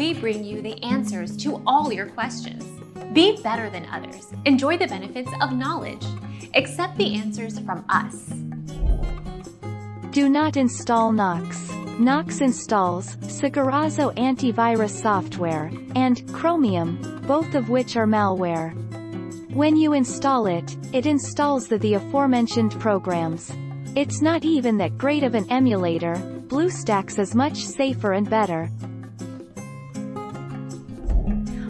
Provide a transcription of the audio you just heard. we bring you the answers to all your questions. Be better than others. Enjoy the benefits of knowledge. Accept the answers from us. Do not install Nox. Nox installs Sigurazo antivirus software and Chromium, both of which are malware. When you install it, it installs the aforementioned programs. It's not even that great of an emulator. BlueStacks is much safer and better.